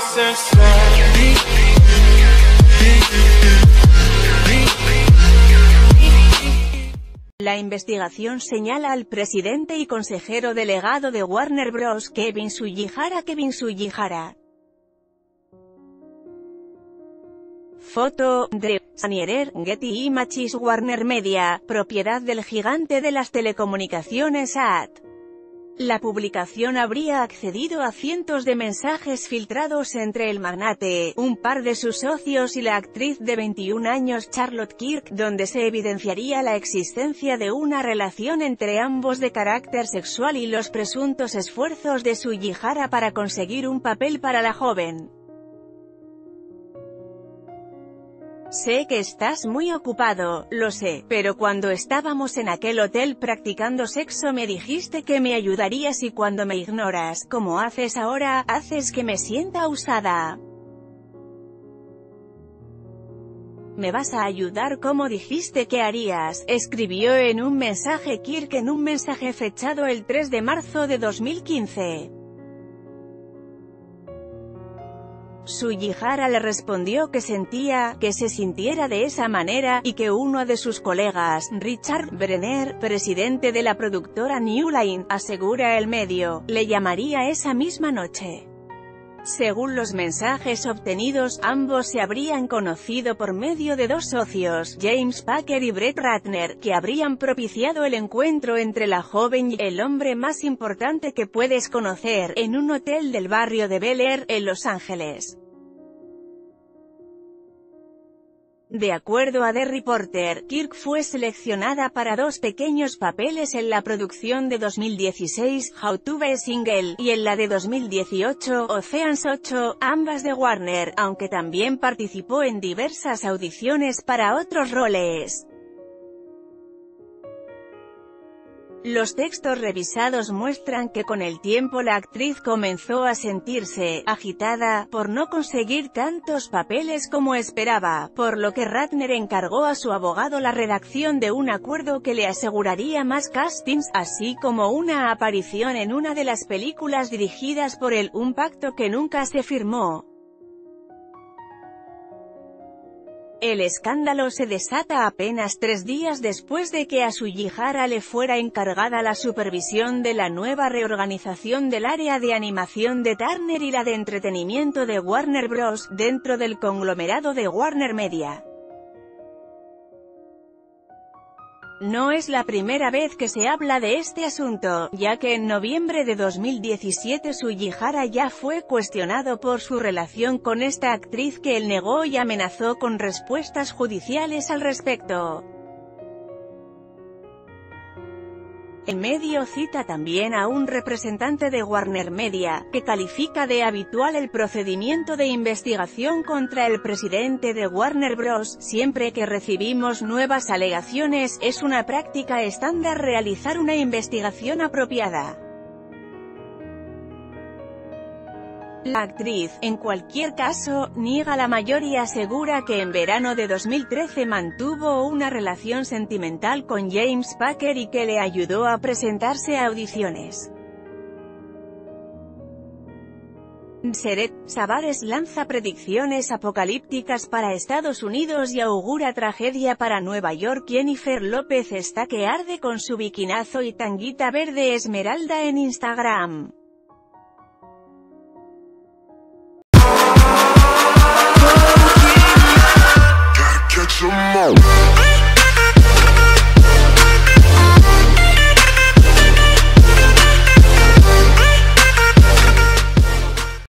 process slowly. La investigación señala al presidente y consejero delegado de Warner Bros. Kevin Tsujihara. Foto, Drew Angerer, Getty Images Warner Media, propiedad del gigante de las telecomunicaciones AT. La publicación habría accedido a cientos de mensajes filtrados entre el magnate, un par de sus socios y la actriz de 21 años Charlotte Kirk, donde se evidenciaría la existencia de una relación entre ambos de carácter sexual y los presuntos esfuerzos de Tsujihara para conseguir un papel para la joven. Sé que estás muy ocupado, lo sé, pero cuando estábamos en aquel hotel practicando sexo me dijiste que me ayudarías y cuando me ignoras, como haces ahora, haces que me sienta usada. Me vas a ayudar como dijiste que harías, escribió en un mensaje Kirk en un mensaje fechado el 3 de marzo de 2015. Tsujihara le respondió que sentía, que se sintiera de esa manera, y que uno de sus colegas, Richard Brenner, presidente de la productora New Line, asegura el medio, le llamaría esa misma noche. Según los mensajes obtenidos, ambos se habrían conocido por medio de dos socios, James Packer y Brett Ratner, que habrían propiciado el encuentro entre la joven y el hombre más importante que puedes conocer, en un hotel del barrio de Bel Air, en Los Ángeles. De acuerdo a The Reporter, Kirk fue seleccionada para dos pequeños papeles en la producción de 2016, How to Be Single, y en la de 2018, Oceans 8, ambas de Warner, aunque también participó en diversas audiciones para otros roles. Los textos revisados muestran que con el tiempo la actriz comenzó a sentirse agitada por no conseguir tantos papeles como esperaba, por lo que Ratner encargó a su abogado la redacción de un acuerdo que le aseguraría más castings, así como una aparición en una de las películas dirigidas por él, un pacto que nunca se firmó. El escándalo se desata apenas 3 días después de que a Tsujihara le fuera encargada la supervisión de la nueva reorganización del área de animación de Turner y la de entretenimiento de Warner Bros. Dentro del conglomerado de Warner Media. No es la primera vez que se habla de este asunto, ya que en noviembre de 2017 Tsujihara ya fue cuestionado por su relación con esta actriz que él negó y amenazó con respuestas judiciales al respecto. El medio cita también a un representante de Warner Media, que califica de habitual el procedimiento de investigación contra el presidente de Warner Bros. Siempre que recibimos nuevas alegaciones, es una práctica estándar realizar una investigación apropiada. La actriz, en cualquier caso, niega la mayor y asegura que en verano de 2013 mantuvo una relación sentimental con James Packer y que le ayudó a presentarse a audiciones. Meredith Sabares lanza predicciones apocalípticas para Estados Unidos y augura tragedia para Nueva York. Jennifer López está que arde con su bikinazo y tanguita verde esmeralda en Instagram.